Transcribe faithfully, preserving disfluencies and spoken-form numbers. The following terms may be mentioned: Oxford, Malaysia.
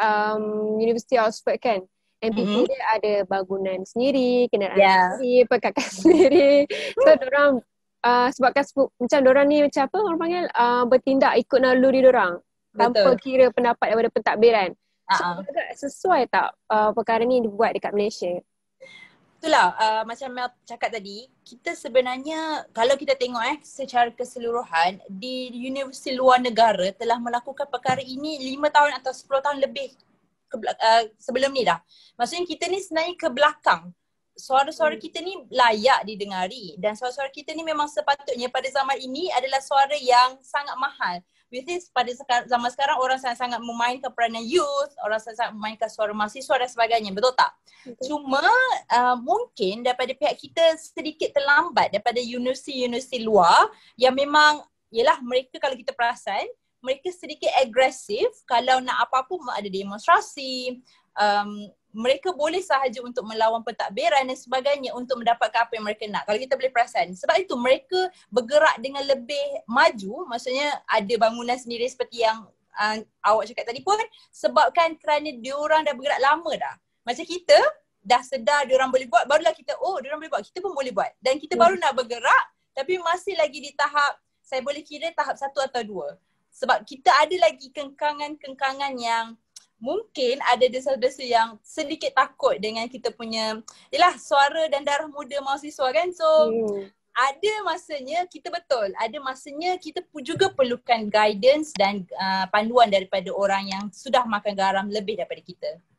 um, University Oxford kan. And people mm-hmm. dia ada bangunan sendiri, kenderaan yeah. sendiri, perkakas sendiri. So diorang uh, sebabkan macam diorang ni macam apa orang panggil uh, bertindak ikut naluri diorang. Tanpa kira pendapat daripada pentadbiran. So, uh-huh. sesuai tak uh, perkara ni dibuat dekat Malaysia? Itulah uh, macam Mel cakap tadi, kita sebenarnya kalau kita tengok eh secara keseluruhan di universiti luar negara telah melakukan perkara ini lima tahun atau sepuluh tahun lebih ke, uh, sebelum ni dah. Maksudnya kita ni sebenarnya ke belakang. Suara-suara hmm. kita ni layak didengari dan suara-suara kita ni memang sepatutnya pada zaman ini adalah suara yang sangat mahal. Which is pada zaman sekarang orang sangat-sangat memainkan peranan youth, orang sangat-sangat memainkan suara mahasiswa dan sebagainya, betul tak? Okay. Cuma uh, mungkin daripada pihak kita sedikit terlambat daripada universiti-universiti luar yang memang, yelah mereka kalau kita perasan, mereka sedikit agresif kalau nak apa-apa ada demonstrasi, um, mereka boleh sahaja untuk melawan pentadbiran dan sebagainya untuk mendapatkan apa yang mereka nak. Kalau kita boleh perasan. Sebab itu mereka bergerak dengan lebih maju. Maksudnya ada bangunan sendiri seperti yang uh, awak cakap tadi pun. Sebabkan kerana diorang dah bergerak lama dah. Macam kita dah sedar diorang boleh buat. Barulah kita oh diorang boleh buat. Kita pun boleh buat. Dan kita hmm. baru nak bergerak tapi masih lagi di tahap saya boleh kira tahap satu atau dua. Sebab kita ada lagi kengkangan-kengkangan yang mungkin ada desa-desa yang sedikit takut dengan kita punya yelah suara dan darah muda mahasiswa kan. So hmm. ada masanya kita betul, ada masanya kita juga perlukan guidance dan uh, panduan daripada orang yang sudah makan garam lebih daripada kita.